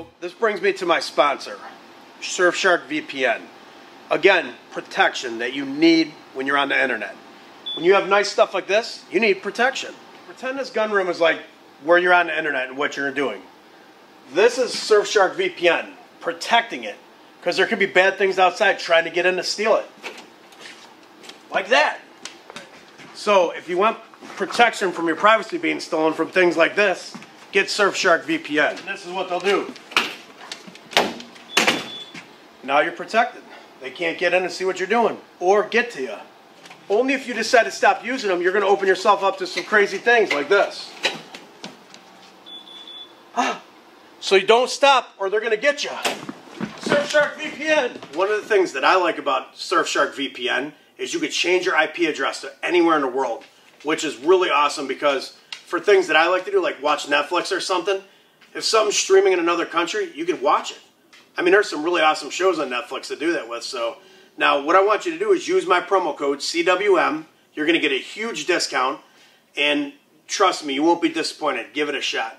So this brings me to my sponsor, Surfshark VPN. Again, protection that you need when you're on the internet. When you have nice stuff like this, you need protection. Pretend this gun room is like where you're on the internet and what you're doing. This is Surfshark VPN, protecting it, because there could be bad things outside trying to get in to steal it. Like that. So if you want protection from your privacy being stolen from things like this, get Surfshark VPN. And this is what they'll do. Now you're protected. They can't get in and see what you're doing or get to you. Only if you decide to stop using them, you're going to open yourself up to some crazy things like this. So you don't stop or they're going to get you. Surfshark VPN. One of the things that I like about Surfshark VPN is you could change your IP address to anywhere in the world, which is really awesome because for things that I like to do, like watch Netflix or something, if something's streaming in another country, you can watch it. I mean, there's some really awesome shows on Netflix to do that with, so... Now, what I want you to do is use my promo code, CWM. You're going to get a huge discount, and trust me, you won't be disappointed. Give it a shot.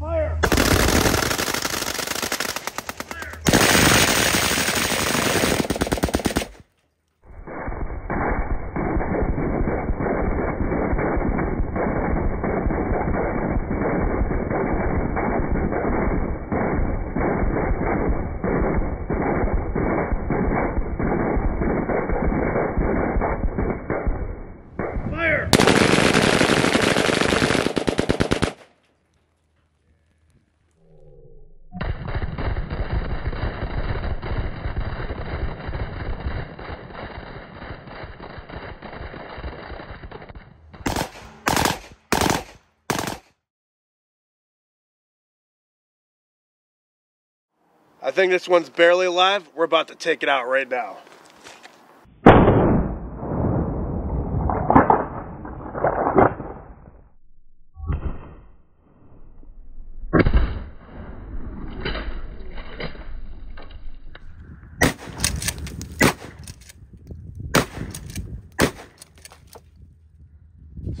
Fire! I think this one's barely alive. We're about to take it out right now.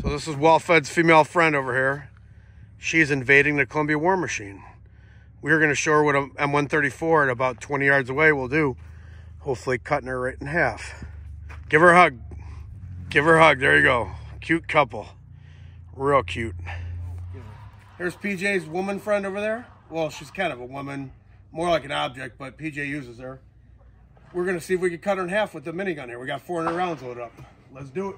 So this is Well-Fed's female friend over here. She's invading the Columbia War Machine. We're going to show her what an M134 at about 20 yards away will do. Hopefully cutting her right in half. Give her a hug. Give her a hug. There you go. Cute couple. Real cute. Here's PJ's woman friend over there. Well, she's kind of a woman. More like an object, but PJ uses her. We're going to see if we can cut her in half with the minigun here. We got 400 rounds loaded up. Let's do it.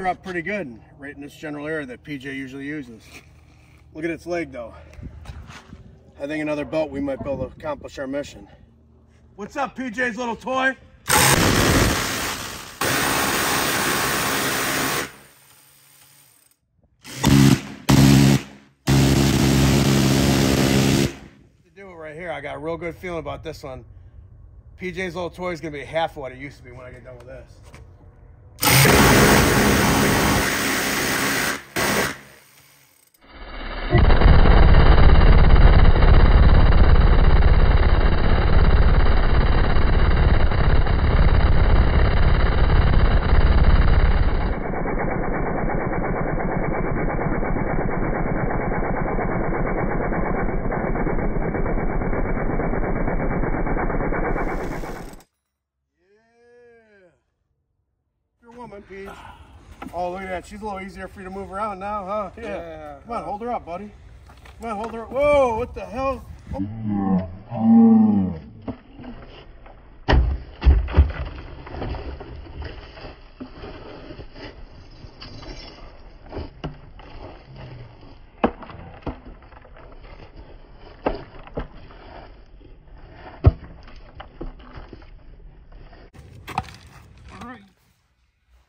Up pretty good right in this general area that PJ usually uses. Look at its leg though. I think another belt we might be able to accomplish our mission. What's up, PJ's little toy? To do it right here, I got a real good feeling about this one. PJ's little toy is gonna be half of what it used to be when I get done with this. Peach. Oh, look at that. She's a little easier for you to move around now, huh? Yeah. Come on, hold her up, buddy. Come on, hold her up. Whoa, what the hell? Oh.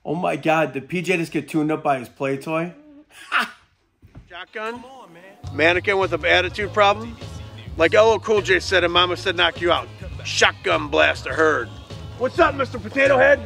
Oh my God, did PJ just get tuned up by his play toy? Shotgun? Mannequin with an attitude problem? Like LL Cool J said and Mama said knock you out. Shotgun blast a herd. What's up, Mr. Potato Head?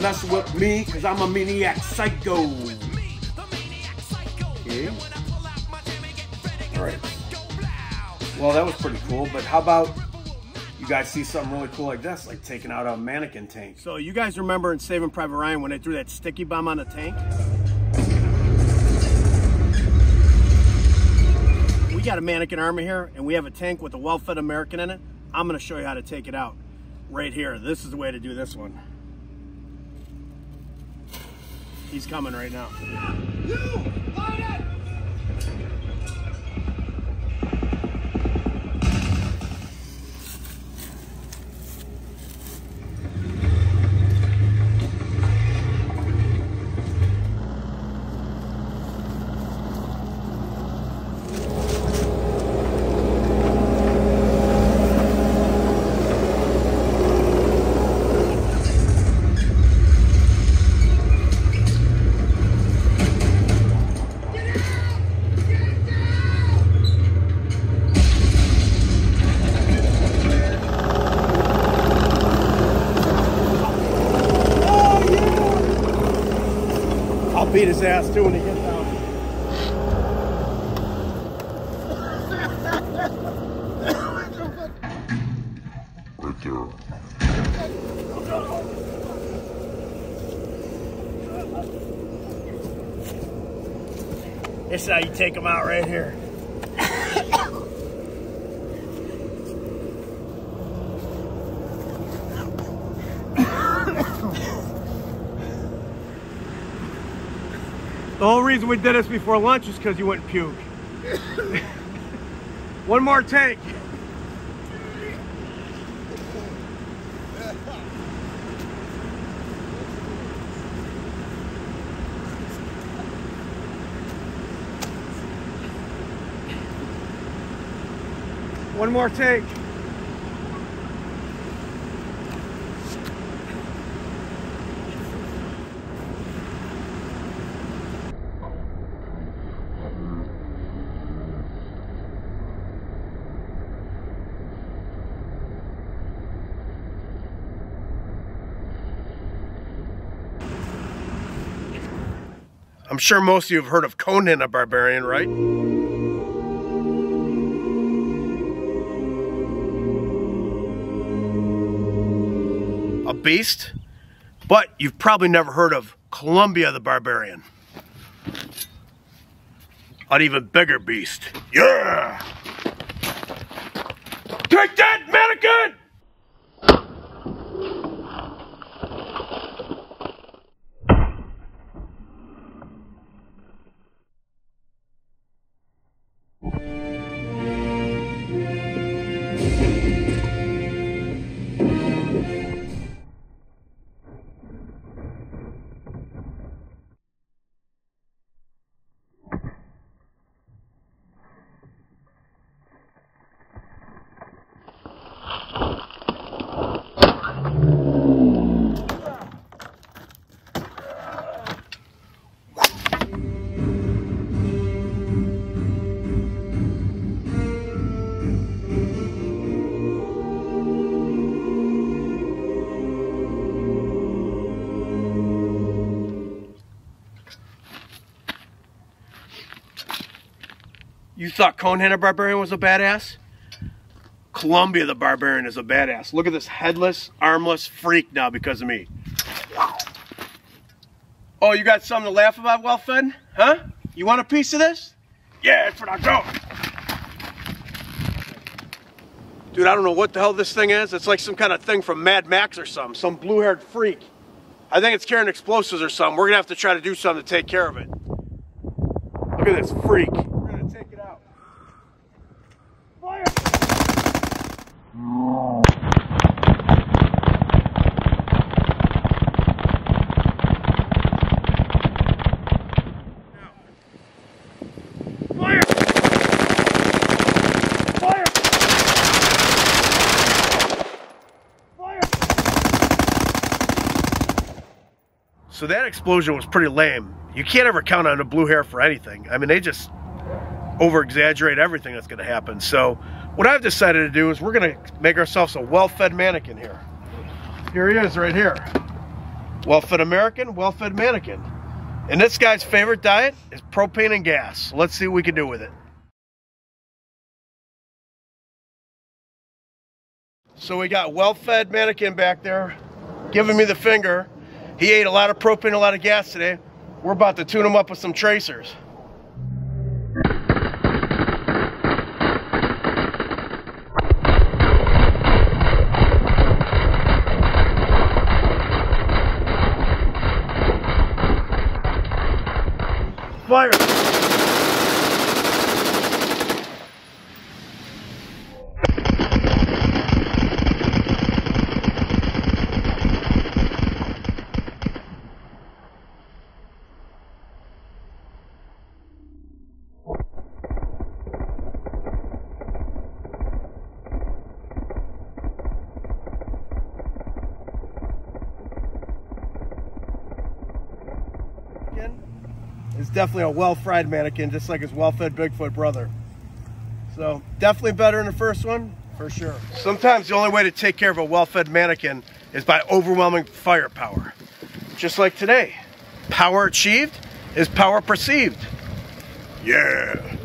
Mess with me, cause I'm a maniac psycho. Okay. Alright. Well, that was pretty cool, but how about you guys see something really cool like this, like taking out a mannequin tank? So you guys remember in Saving Private Ryan when they threw that sticky bomb on the tank? We got a mannequin army here, and we have a tank with a well-fed American in it. I'm gonna show you how to take it out. Right here, this is the way to do this one. He's coming right now. You light beat his ass too when he gets down. Right there. This is how you take him out right here. The whole reason we did this before lunch is because you wouldn't puke. One more take. One more take. I'm sure most of you have heard of Conan the Barbarian, right? A beast, but you've probably never heard of Columbia the Barbarian. An even bigger beast. Yeah! Take that, mannequin! You thought Conan the Barbarian was a badass? Columbia the Barbarian is a badass. Look at this headless, armless freak now because of me. Oh, you got something to laugh about, well-fed? Huh? You want a piece of this? Yeah, that's what I go. Dude, I don't know what the hell this thing is. It's like some kind of thing from Mad Max or something. Some blue-haired freak. I think it's carrying explosives or something. We're going to have to try to do something to take care of it. Look at this freak. We're going to take it out. Fire! So that explosion was pretty lame. You can't ever count on a blue hair for anything. I mean, they just over-exaggerate everything that's gonna happen. So what I've decided to do is we're gonna make ourselves a well-fed mannequin here. Here he is right here. Well-fed American, well-fed mannequin. And this guy's favorite diet is propane and gas. Let's see what we can do with it. So we got well-fed mannequin back there giving me the finger. He ate a lot of propane, a lot of gas today. We're about to tune him up with some tracers. Fire! It's definitely a well-fried mannequin, just like his well-fed Bigfoot brother. So definitely better than the first one, for sure. Sometimes the only way to take care of a well-fed mannequin is by overwhelming firepower. Just like today. Power achieved is power perceived. Yeah.